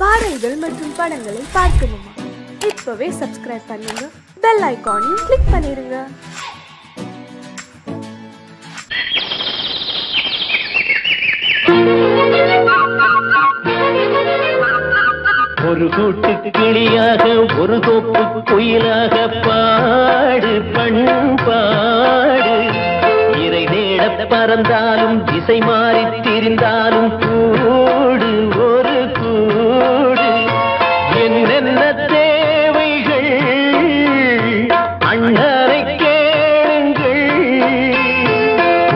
பாடல்கள் மற்றும் படங்களை பார்க்கணுமா? இப்பவே சப்ஸ்கிரைப் பண்ணுங்க, பெல் ஐகானையும் கிளிக் பண்ணிருங்க. ஒரு கூட்டு கிளியாக ஒரு கோப்பு குயிலாக பாடு பண்பாடு இறை தேட பறந்தாலும் திசை மாறி திரிந்தாலும் கூடு ஒரு கூடு என்னென்ன தேவைகள் அண்ணரை கேளுங்கள்.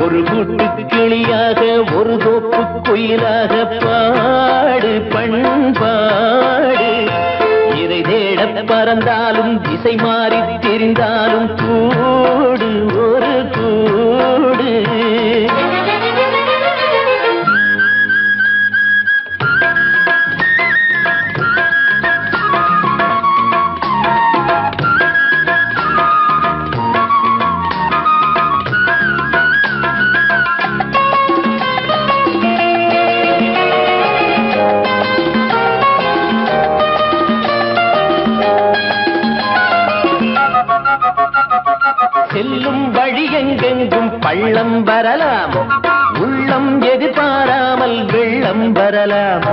ஒரு கூட்டு கிளியாக ஒரு கோப்பு குயிலாக பாடு பண்பாடு இறை தேட பறந்தாலும் திசை மாறி திரிந்தாலும் கூடு ஒரு கூடு. செல்லும் வழி எங்கெங்கும் பள்ளம் வரலாம், உள்ளம் எதிர்பாராமல் வெள்ளம் வரலாம்.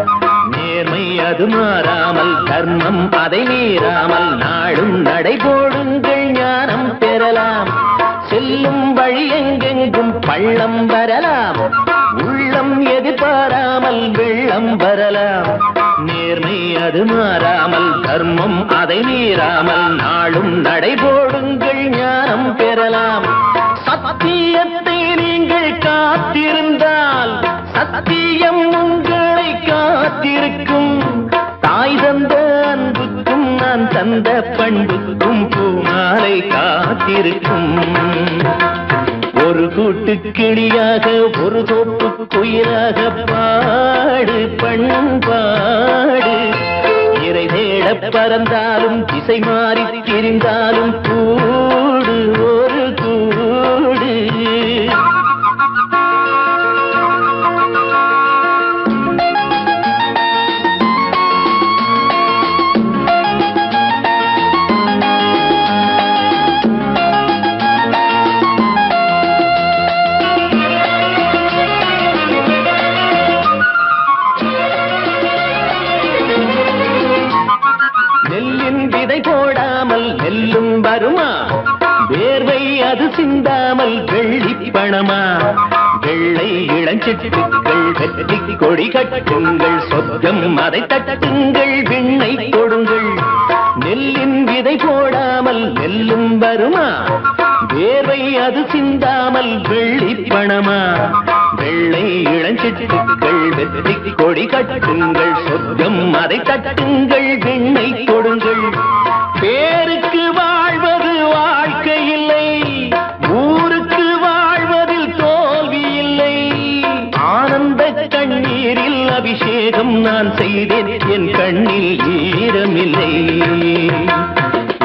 நேர்மை அது மாறாமல் தர்மம் அதை மீறாமல் நாளும் நடைபோடுங்கள் ஞானம் பெறலாம். செல்லும் வழி எங்கெங்கும் பள்ளம் வரலாம், உள்ளம் எதிர்பாராமல் வெள்ளம் வரலாம். நேர்மை அது மாறாமல் தர்மம் அதை மீறாமல் நாளும் நடைபோடுங்கள் ஞானம் பெறலாம். சத்தியத்தை நீங்கள் காத்திருந்தால் சத்தியம் உங்களை காத்திருக்கும். தாய் தந்த அன்புக்கும் நான் தந்த பண்புக்கும் பூமாலை காத்திருக்கும். ஒரு கூட்டு கிளியாக ஒரு கோப்பு குயிலாக பாடு பண்பாடு இறை தேட பறந்தாலும் திசை மாறி திரிந்தாலும் கூடு ஒரு கூடு. வேர்வை அது சிந்தாமல் வெள்ளி பணமா? வெள்ளை இளஞ்சிட்டுக்கள் வெற்றி கொடி கட்டுங்கள், சொர்க்கம் அதை தட்டுங்கள், விண்ணை கொடுங்கள். நெல்லின் விதை போடாமல் நெல்லும் வருமா? வேர்வை அது சிந்தாமல் வெள்ளி பணமா? வெள்ளை இளஞ்சிட்டுக்கள் வெற்றி கொடி கட்டுங்கள், சொர்க்கம் அதை தட்டுங்கள், விண்ணை கொடுங்கள். பேருக்கு வாழ்வது வாழ்க்கை இல்லை, ஊருக்கு வாழ்வதில் தோல்வி இல்லை. ஆனந்த கண்ணீரில் அபிஷேகம் நான் செய்தேன், என் கண்ணில் ஈரமில்லை.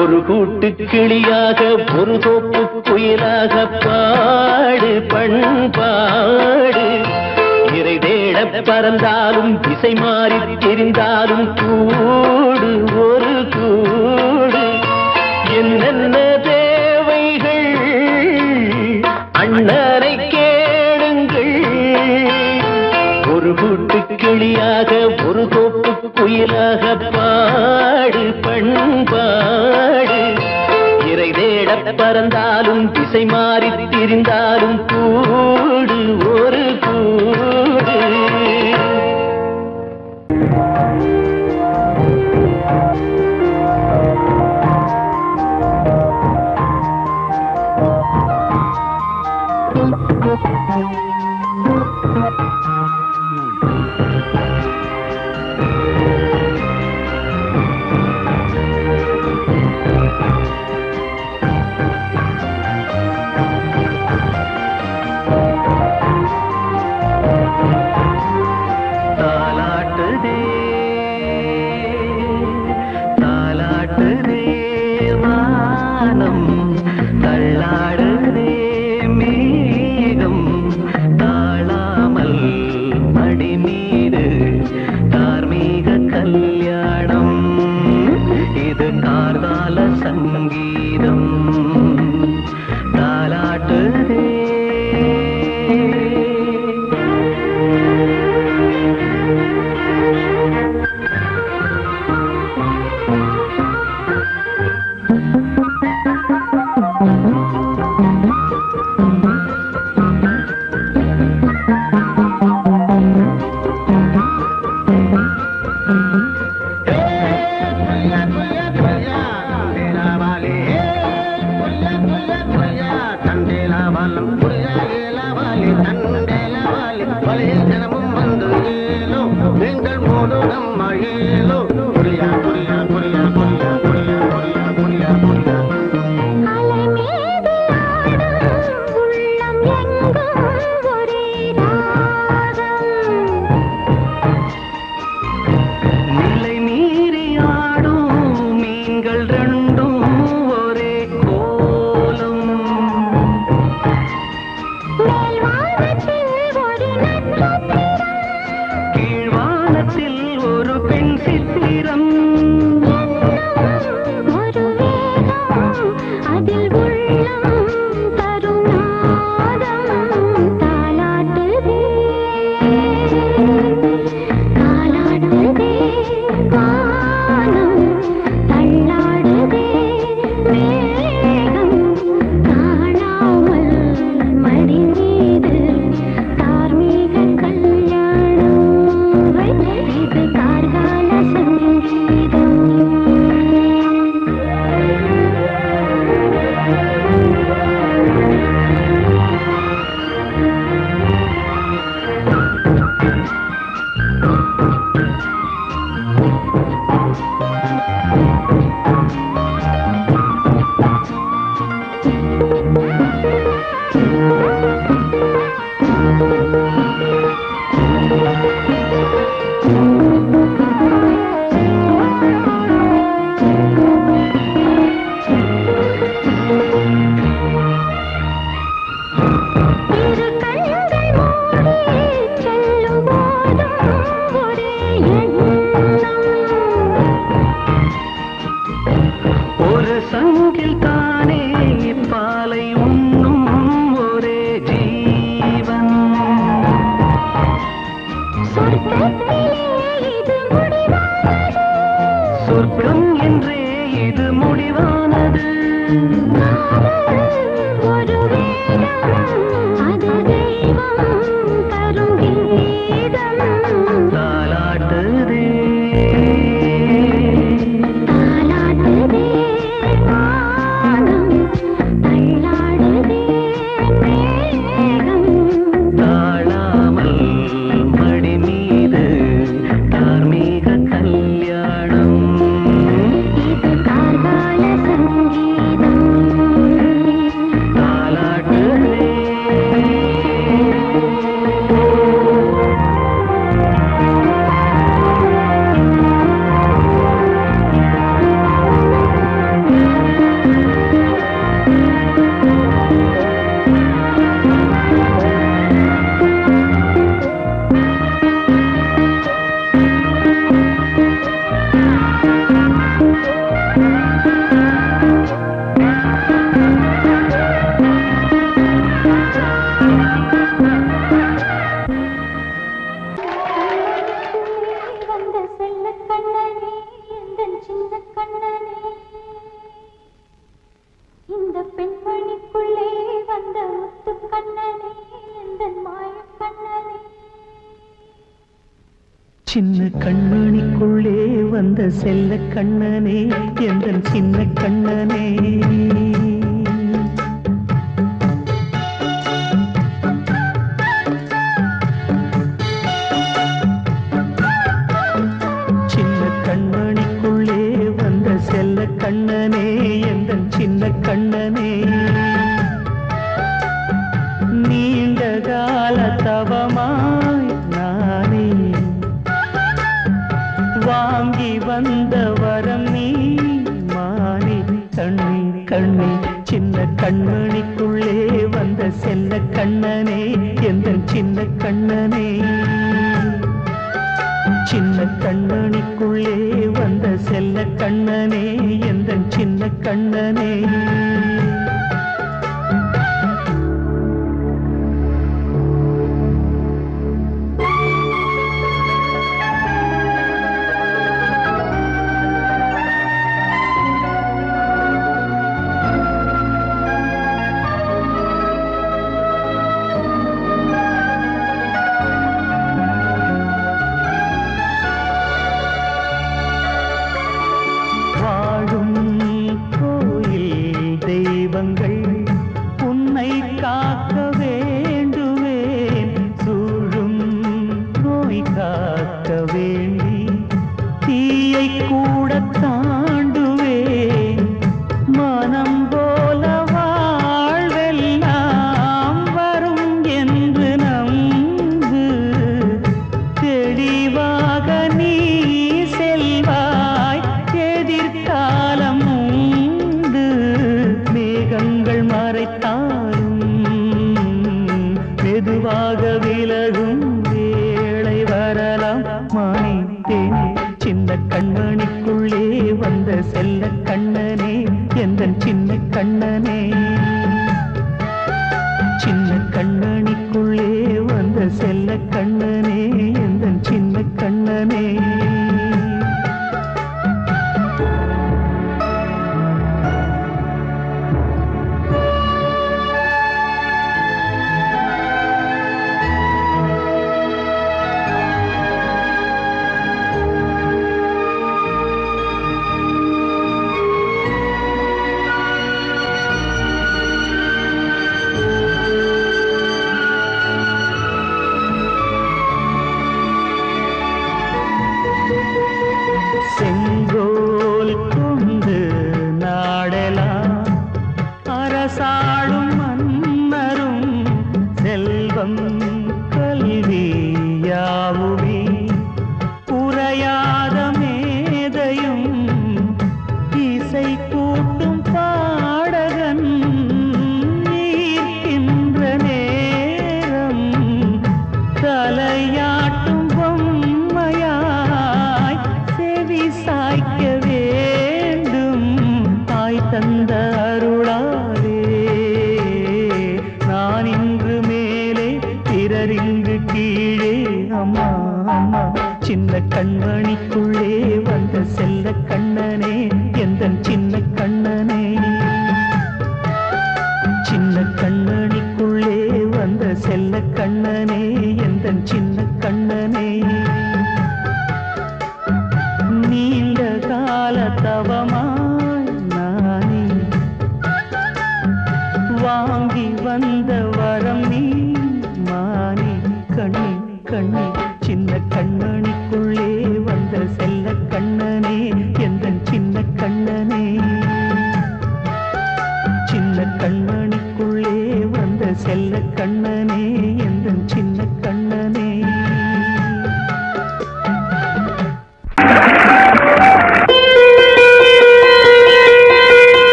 ஒரு கூட்டு கிளியாக ஒரு கோப்பு குயிலாக பாடு பண்பாடு இறை தேட பறந்தாலும் திசை மாறி திரிந்தாலும் கூடு ஒரு கூடு என்னென்ன தேவைகள் அண்ணரை கேளுங்கள். ஒரு கூட்டு கிளியாக ஒரு கோப்பு குயிலாக பாடு பண்பாடு இறை தேட பறந்தாலும் திசை மாறி திரிந்தாலும் கூடு ஒரு கூடு. தள்ளாடுதே மேகம் தாழாமல்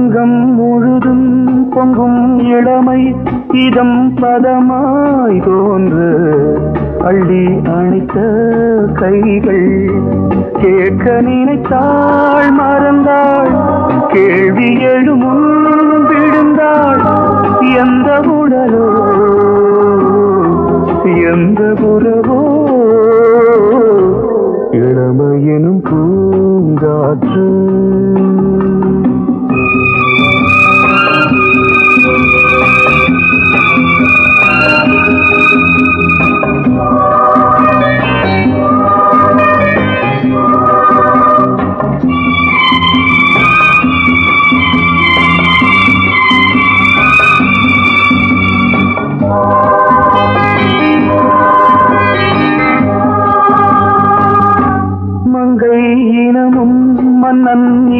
தங்கம் முழுதும் பொங்கும் இளமை இதம் பதமாய் தோன்று அள்ளி அணைத்த கைகள் கேட்க நினைத்தாள் மறந்தாள் கேள்வி எழுமுன் விழுந்தாள் எந்த உடலோ எந்த புறவோ இளமையினும் பூங்காற்று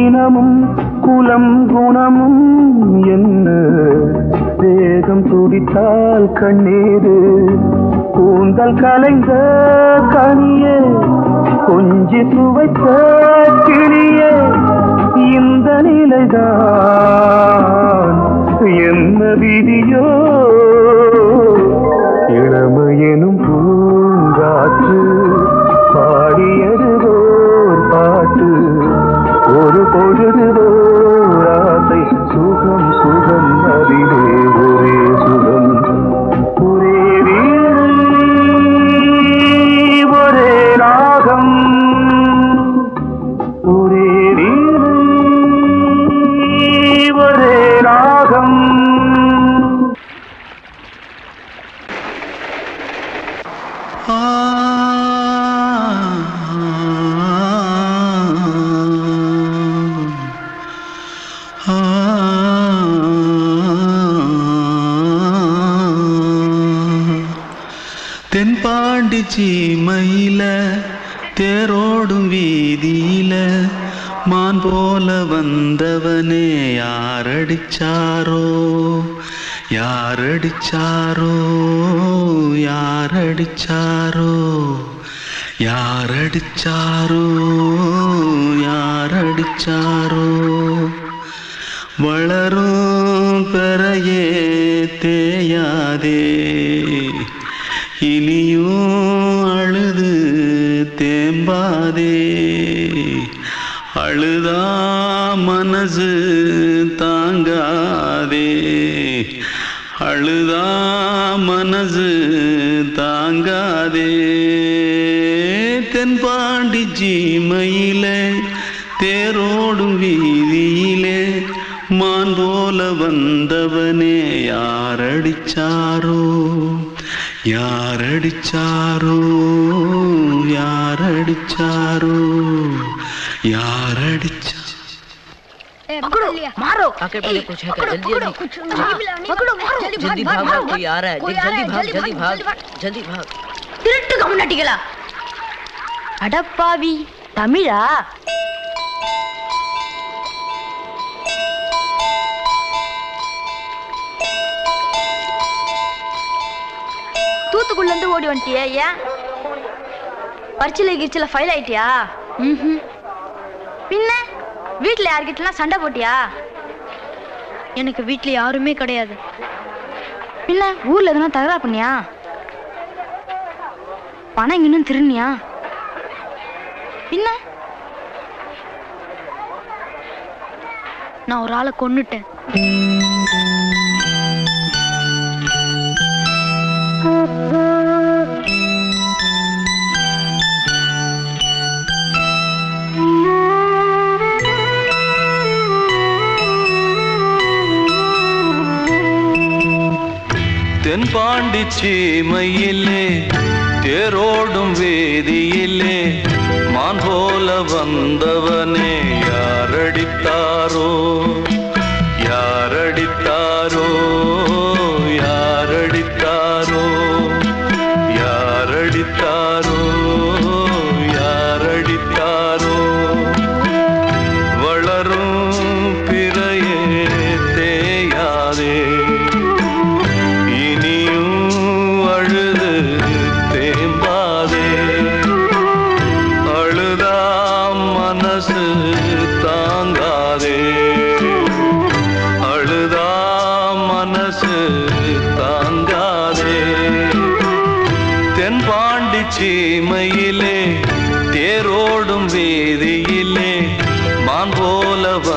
இனமும் குலம் குணமும் என்ன வேகம் துடித்தால் கண்ணீரு கூந்தல் கலைந்த கனியே கொஞ்சி துவைத்த கிளியே இந்த நிலைதான் என்ன விதியோ இளமையெனும் பூங்காற்று பாடியதுவோர் பாட்டு ஒரு பொழுதுவோர் ஆசை சுகம் சுகம் அதிலே ஒரே சுகம் ஒரே வீடு ஒரே ராகம் ஒரே வீடு ஒரே ராகம் தென்பாண்டி சீமையில தேரோடும் வீதியில மான் போல வந்தவனே யாரடிச்சாரோ யாரடிச்சாரோ யாரடிச்சாரோ யாரடிச்சாரோ யாரடிச்சாரோ வளரும் பெறையே தேயாதே இனியும் அழுது தேம்பாதே அழுதா மனசு தாங்காதே அழுதா மனசு தாங்காதே தென்பாண்டி ஜீமையிலே தேரோடும் வீதியிலே மான் போல வந்தவனே யாரடிச்சாரோ யாரடிச்சாரோ யாரடிச்சாரோ யாரடிச்சா पकड़ो मारो आके पहले कुछ है जल्दी जल्दी पकड़ो मारो जल्दी भाग भाग कोई आ रहा है जल्दी भाग जल्दी भाग திருட்டு கம்னட்டிகளா அடப்பாவி தமிழா தூத்துக்குள்ள இருந்து ஓடி வந்துட்டியா ஏன் பரிச்சல கிரிச்சல ஃபைல் ஆயிட்டியா பின்ன வீட்டில் யார்கிட்டலாம் சண்டை போட்டியா எனக்கு வீட்டில் யாருமே கிடையாது பின்ன ஊரில் எதுனா தகரா பண்ணியா பணம் இன்னும் திருநியா பின்ன நான் ஒரு ஆளை கொன்னுட்டேன் தென்பாண்டி சீமையிலே தேரோடும் வேதியிலே மான் போல வந்தவனே யாரடித்தாரோ யாரடித்தாரோ யாரடித்தாரோ யாரடித்தாரோ யாரடித்தாரோ வளரும் பிறையே தேயாதே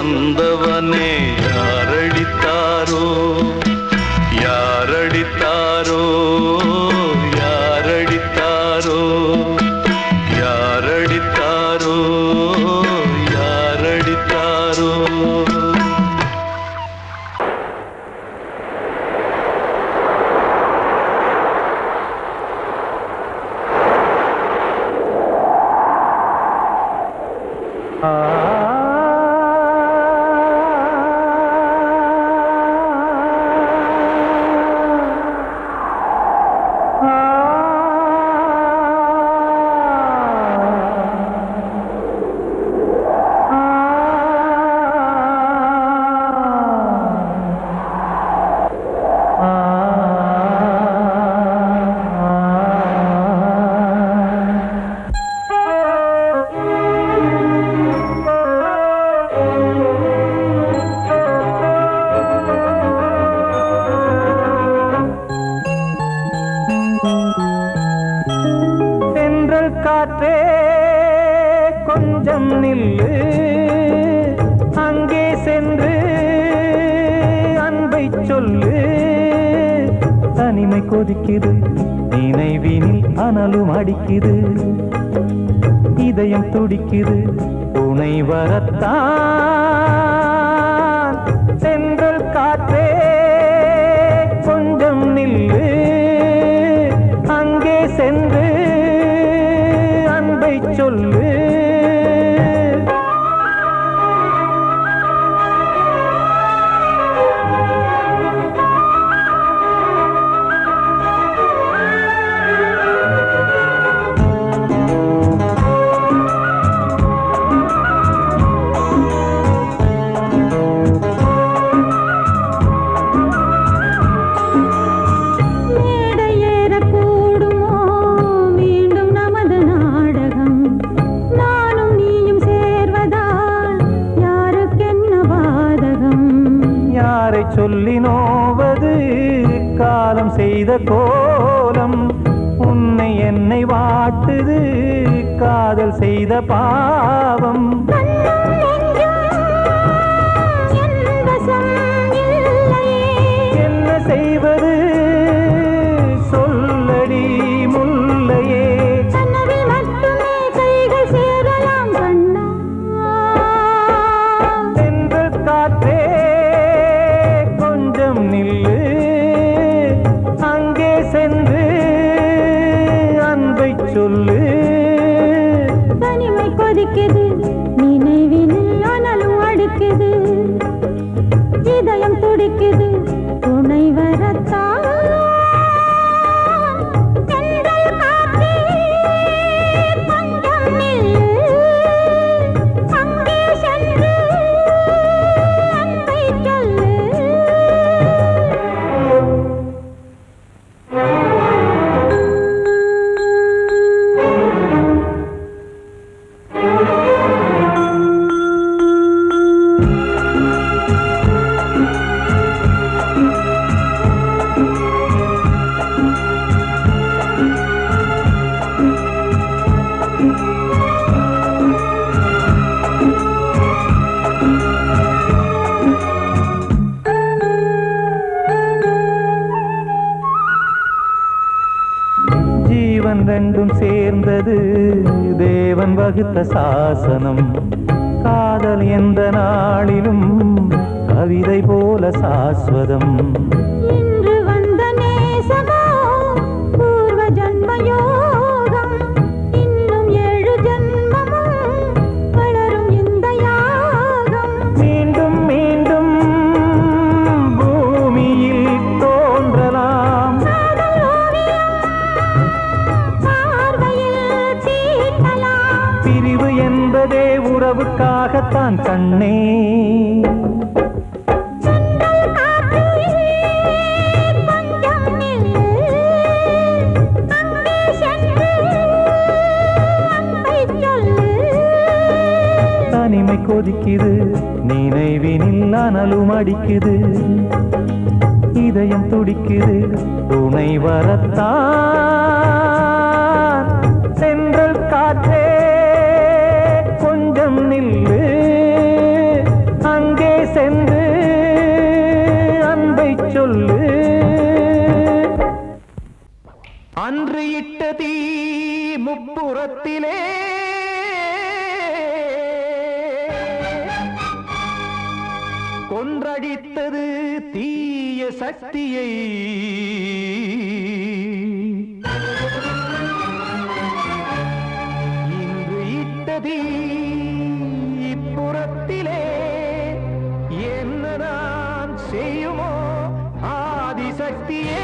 ಬಂದವನೇ ಯಾರಡಿತಾರೋ ಯಾರಡಿತಾರೋ ಯಾರಡಿತಾರೋ ಯಾರಡಿತಾರೋ ಯಾರಡಿತಾರೋ. തീ മുപ്പുറത്തിലെ കൊണ്ടടിത്തது தீய சக்தியை இன்று இட்டது இப்புறத்திலே என்னதான் செய்யுமோ ஆதிசக்தியே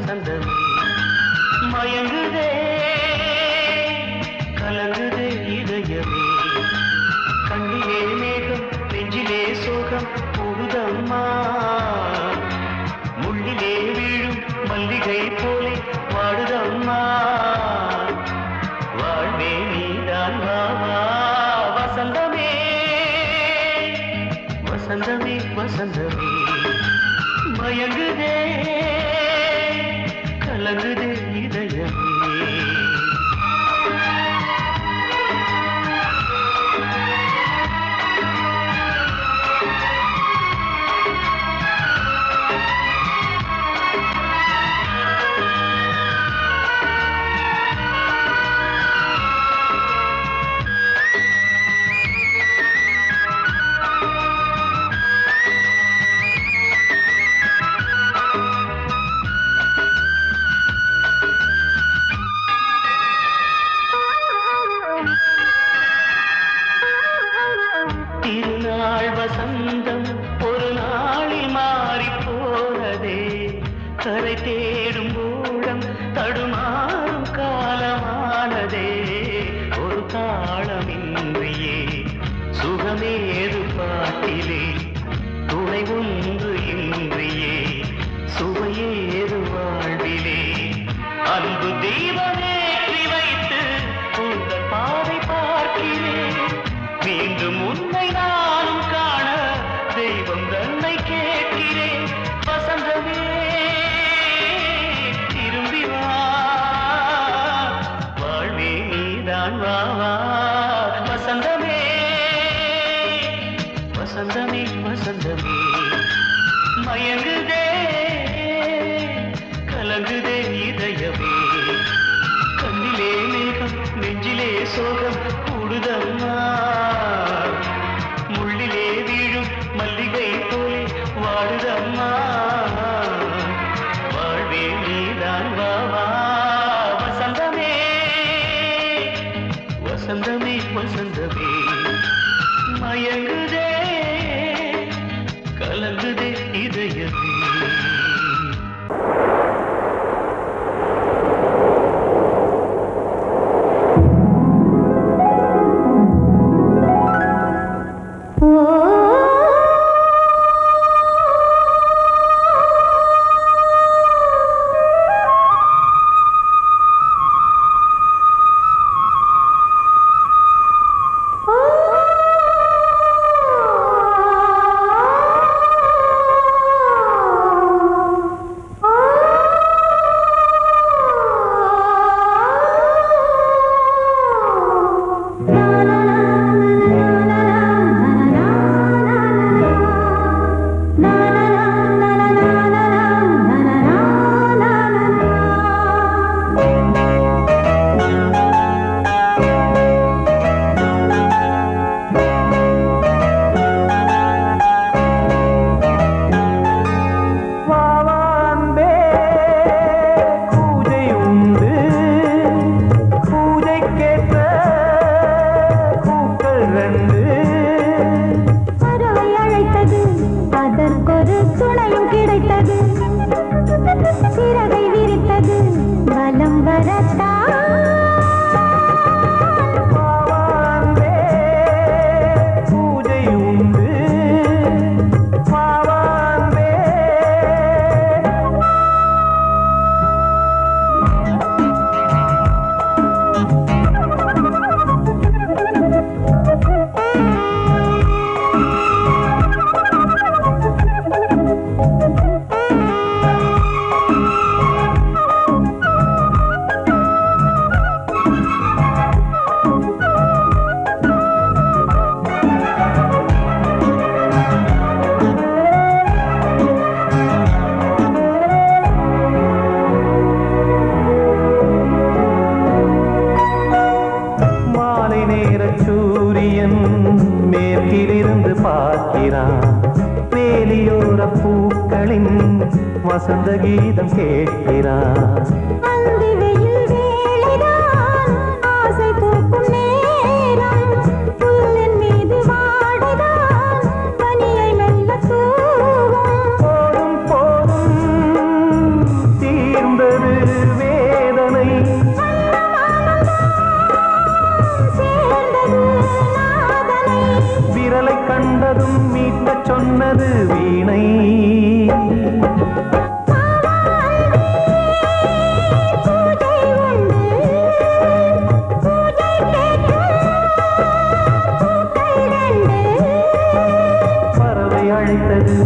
ஆனந்தம் மயங்குதே கலங்குதே இதயமே கண்ணிலே மேகம் நெஞ்சிலே சோகம் போகுதம்மா முள்ளிலே வீழும் மல்லிகை போலே வாடுதம்மா வாழ்வே நீதான் வாவா வசந்தமே வசந்தமே வசந்தமே மயங்குதே கலங்குதே என்னது வீணை பறவை அழைத்தது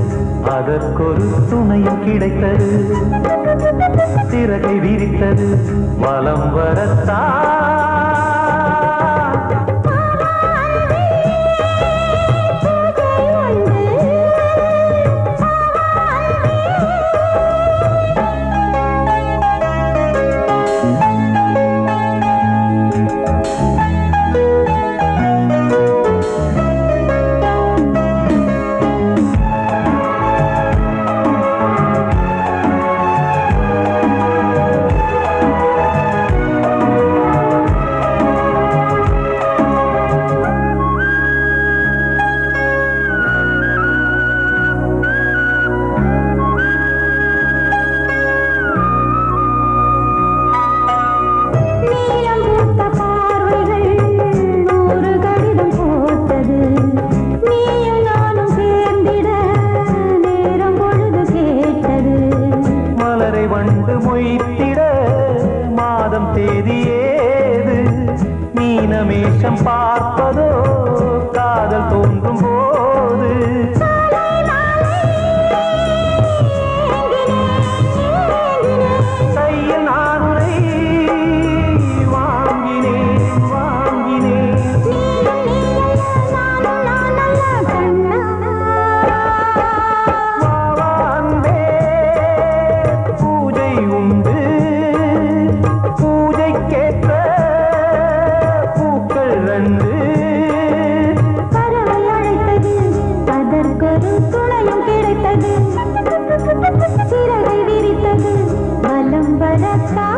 அதற்கொரு துணை கிடைத்தது சிறகை விரித்தது வலம் வரத்தா பார்ப்பதோ காதல் தோன்றும் போது கையில் நான் உரை வாங்கினேன் பூஜை உண்டு பூஜை கேட்ட பறவை அழைத்தது அதற்கொரு துணையும் கிடைத்தது சிறகை விரித்தது வலம் வரத்தா